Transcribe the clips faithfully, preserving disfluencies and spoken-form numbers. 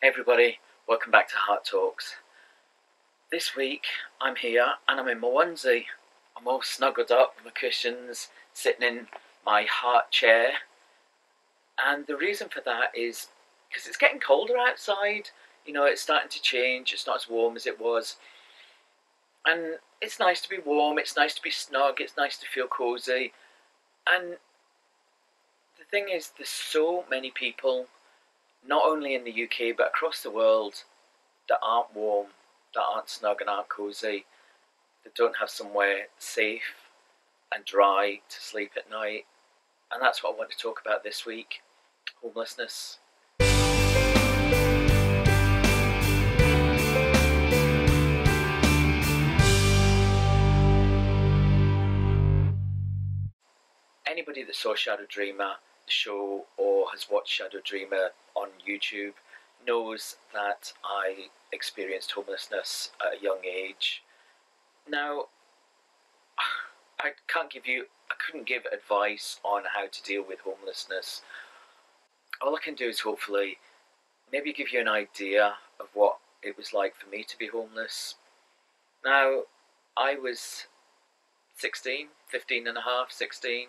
Everybody, welcome back to Heart Talks. This week I'm here and I'm in my onesie. I'm all snuggled up with my cushions, sitting in my heart chair. And the reason for that is because it's getting colder outside. You know, it's starting to change. It's not as warm as it was. And it's nice to be warm. It's nice to be snug. It's nice to feel cozy. And the thing is, there's so many people, not only in the U K but across the world, that aren't warm, that aren't snug and aren't cosy, that don't have somewhere safe and dry to sleep at night. And that's what I want to talk about this week: homelessness. Anybody that saw Shadow Dreamer show or has watched Shadow Dreamer on YouTube knows that I experienced homelessness at a young age. Now, I can't give you, I couldn't give advice on how to deal with homelessness. All I can do is hopefully maybe give you an idea of what it was like for me to be homeless. Now, I was sixteen, fifteen and a half, sixteen,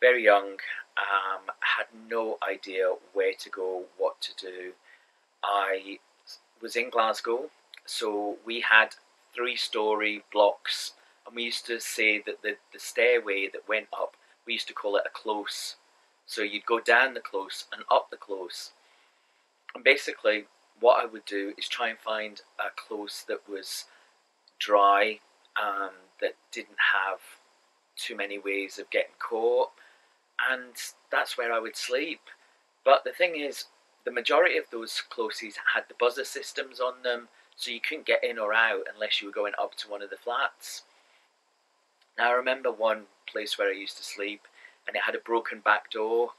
very young. Um, had no idea where to go, what to do. I was in Glasgow, so we had three-storey blocks, and we used to say that the, the stairway that went up, we used to call it a close. So you'd go down the close and up the close. And basically what I would do is try and find a close that was dry, um, that didn't have too many ways of getting caught. And that's where I would sleep. But the thing is, the majority of those closes had the buzzer systems on them, so you couldn't get in or out unless you were going up to one of the flats. Now, I remember one place where I used to sleep, and it had a broken back door,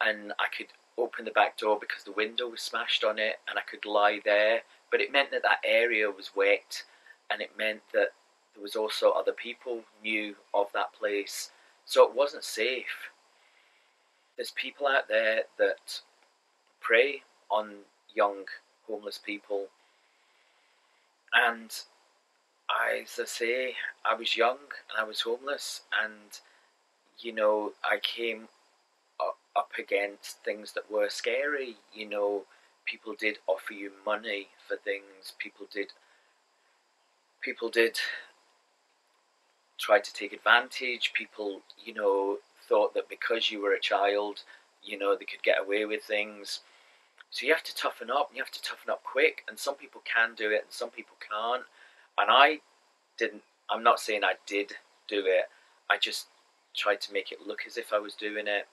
and I could open the back door because the window was smashed on it, and I could lie there. But it meant that that area was wet, and it meant that there was also other people knew of that place, so it wasn't safe. There's people out there that prey on young homeless people, and I, as I say, I was young and I was homeless, and you know, I came up against things that were scary. You know, people did offer you money for things, people did people did try to take advantage, people, you know, thought that because you were a child, you know, they could get away with things. So you have to toughen up, and you have to toughen up quick, and some people can do it and some people can't. And I didn't, I'm not saying I did do it, I just tried to make it look as if I was doing it.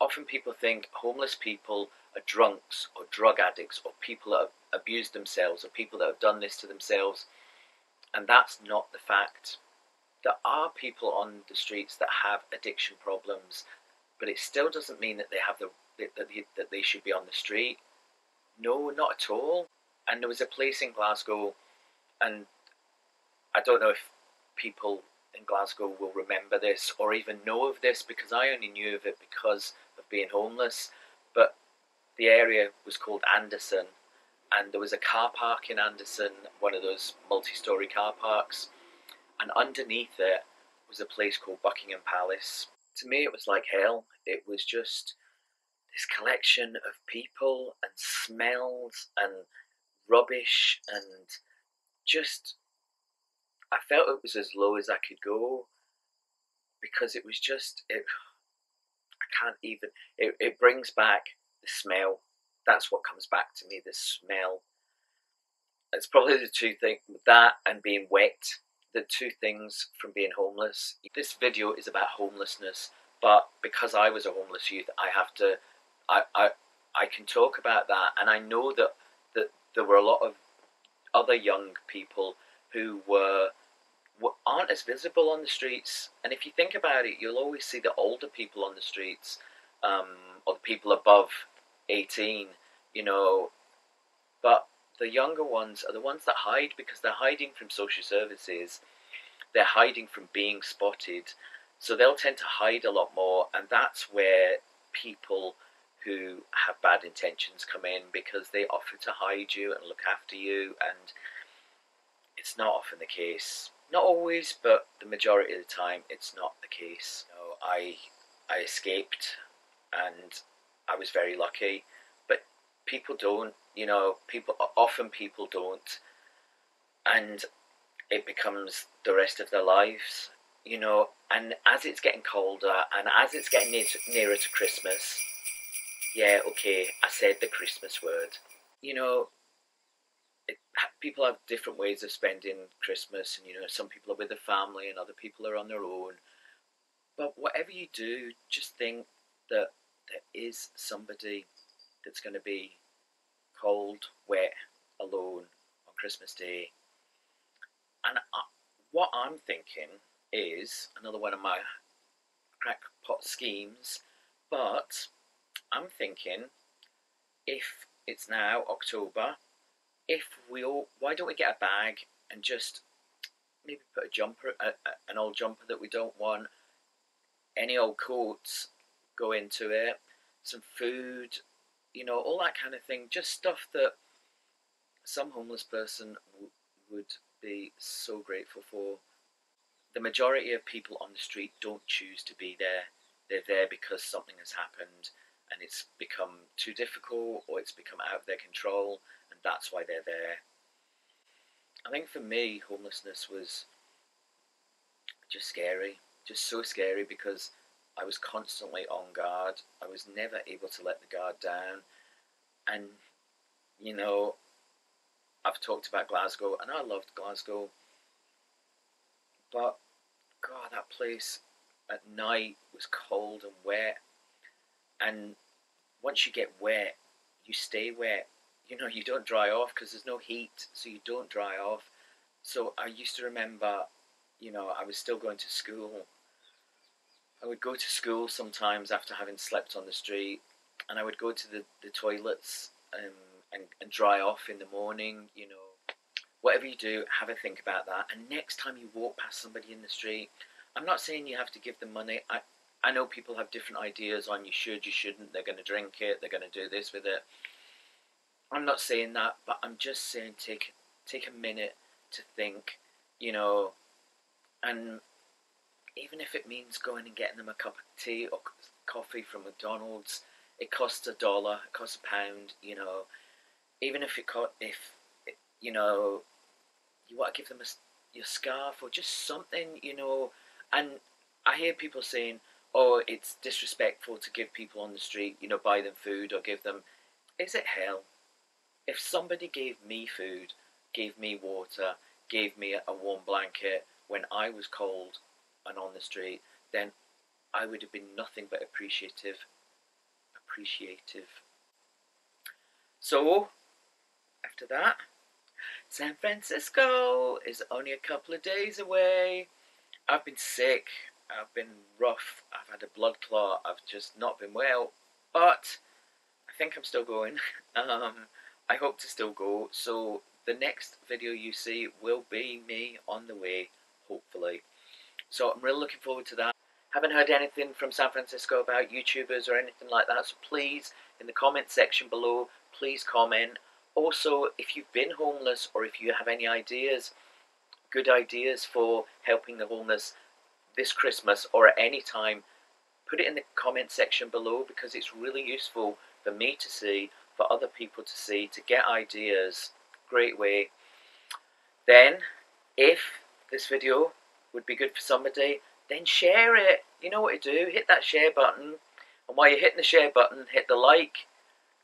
Often people think homeless people are drunks or drug addicts or people that have abused themselves or people that have done this to themselves, and that's not the fact. There are people on the streets that have addiction problems, but it still doesn't mean that they have the that they, that they should be on the street. No, not at all. And there was a place in Glasgow, and I don't know if people in Glasgow will remember this or even know of this, because I only knew of it because of being homeless. But the area was called Anderson, and there was a car park in Anderson, one of those multi-storey car parks. And underneath it was a place called Buckingham Palace. To me, it was like hell. It was just this collection of people and smells and rubbish, and just, I felt it was as low as I could go, because it was just, it, I can't even, it, it brings back the smell. That's what comes back to me, the smell. It's probably the two things, that and being wet. The two things from being homeless. This video is about homelessness, but because I was a homeless youth, I have to, I, I, I can talk about that. And I know that, that there were a lot of other young people who were, were aren't as visible on the streets. And if you think about it, you'll always see the older people on the streets, um, or the people above eighteen, you know, but the younger ones are the ones that hide, because they're hiding from social services, they're hiding from being spotted, so they'll tend to hide a lot more. And that's where people who have bad intentions come in because they offer to hide you and look after you, and it's not often the case. Not always, but the majority of the time it's not the case. So I, I escaped and I was very lucky, but people don't, you know, people often people don't, and it becomes the rest of their lives, you know. And as it's getting colder and as it's getting near to, nearer to Christmas, yeah, okay, I said the Christmas word. You know, it, people have different ways of spending Christmas, and, you know, some people are with their family and other people are on their own. But whatever you do, just think that there is somebody that's going to be cold, wet, alone on Christmas Day. And I, what I'm thinking is another one of my crackpot schemes, but I'm thinking, if it's now October, if we all, why don't we get a bag and just maybe put a jumper, a, a, an old jumper that we don't want, any old coats go into it, some food, you know, all that kind of thing, just stuff that some homeless person w would be so grateful for. The majority of people on the street don't choose to be there. They're there because something has happened and it's become too difficult, or it's become out of their control, and that's why they're there. I think for me, homelessness was just scary, just so scary, because I was constantly on guard. I was never able to let the guard down. And, you know, I've talked about Glasgow, and I loved Glasgow, but God, that place at night was cold and wet. And once you get wet, you stay wet. You know, you don't dry off because there's no heat, so you don't dry off. So I used to remember, you know, I was still going to school. I would go to school sometimes after having slept on the street, and I would go to the, the toilets um, and, and dry off in the morning, you know. Whatever you do, have a think about that. And next time you walk past somebody in the street, I'm not saying you have to give them money. I, I know people have different ideas on you should, you shouldn't, they're going to drink it, they're going to do this with it. I'm not saying that, but I'm just saying take, take a minute to think, you know, and even if it means going and getting them a cup of tea or coffee from McDonald's, it costs a dollar, it costs a pound, you know, even if it co- if, you know, you want to give them a, your scarf or just something, you know. And I hear people saying, oh, it's disrespectful to give people on the street, you know, buy them food or give them... Is it hell? If somebody gave me food, gave me water, gave me a warm blanket when I was cold and on the street, then I would have been nothing but appreciative. Appreciative. So, after that, San Francisco is only a couple of days away. I've been sick. I've been rough. I've had a blood clot. I've just not been well. But I think I'm still going. Um, I hope to still go. So the next video you see will be me on the way, hopefully. So I'm really looking forward to that. Haven't heard anything from San Francisco about YouTubers or anything like that. So please, in the comment section below, please comment. Also, if you've been homeless or if you have any ideas, good ideas for helping the homeless this Christmas or at any time, put it in the comment section below, because it's really useful for me to see, for other people to see, to get ideas. Great way. Then, if this video would be good for somebody, then share it. You know what to do. Hit that share button. And while you're hitting the share button, hit the like,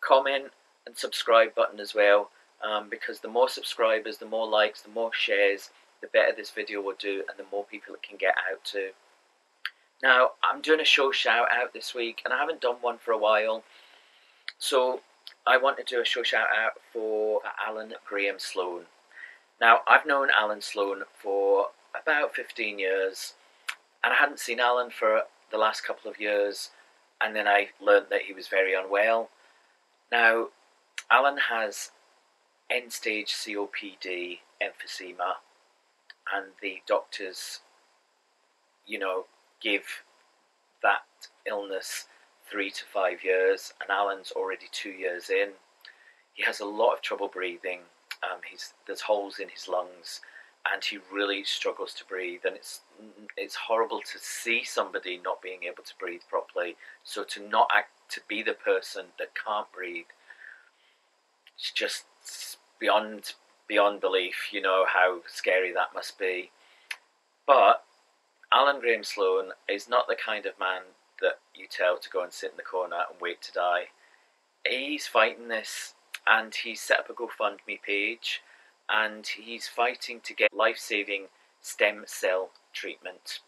comment, and subscribe button as well, um, because the more subscribers, the more likes, the more shares, the better this video will do, and the more people it can get out to. Now, I'm doing a show shout out this week, and I haven't done one for a while, so I want to do a show shout out for Alan Graham Sloan. Now, I've known Alan Sloan for about fifteen years, and I hadn't seen Alan for the last couple of years, and then I learned that he was very unwell. Now, Alan has end-stage C O P D, emphysema, and the doctors, you know, give that illness three to five years, and Alan's already two years in. He has a lot of trouble breathing. Um, he's, there's holes in his lungs, and he really struggles to breathe. And it's it's horrible to see somebody not being able to breathe properly. So to not act, to be the person that can't breathe, it's just beyond beyond belief. You know how scary that must be. But Alan Graham Sloan is not the kind of man that you tell to go and sit in the corner and wait to die. He's fighting this, and he's set up a GoFundMe page, and he's fighting to get life-saving stem cell treatment.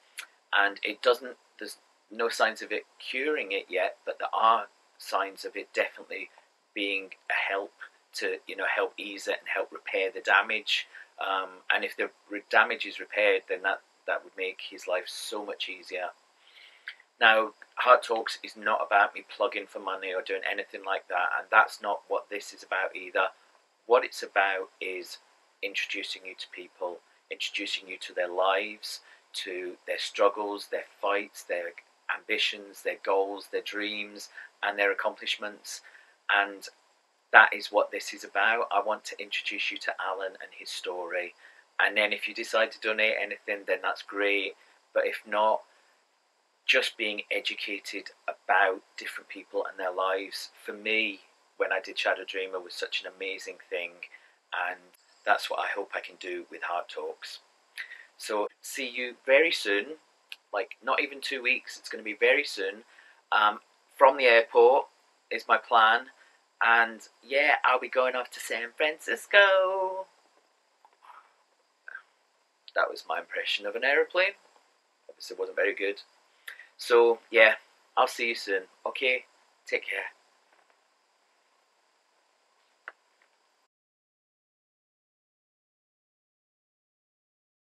And it doesn't, there's no signs of it curing it yet, but there are signs of it definitely being a help to, you know, help ease it and help repair the damage. Um, and if the damage is repaired, then that, that would make his life so much easier. Now, Heart Talks is not about me plugging for money or doing anything like that, and that's not what this is about either. What it's about is introducing you to people, introducing you to their lives, to their struggles, their fights, their ambitions, their goals, their dreams, and their accomplishments. And that is what this is about. I want to introduce you to Alan and his story. And then if you decide to donate anything, then that's great. But if not, just being educated about different people and their lives, for me, when I did Shadow Dreamer, was such an amazing thing, and that's what I hope I can do with Heart Talks. So see you very soon, like not even two weeks, it's going to be very soon, um, from the airport is my plan, and yeah, I'll be going off to San Francisco. That was my impression of an aeroplane. Obviously it wasn't very good. So, yeah, I'll see you soon. Okay, take care.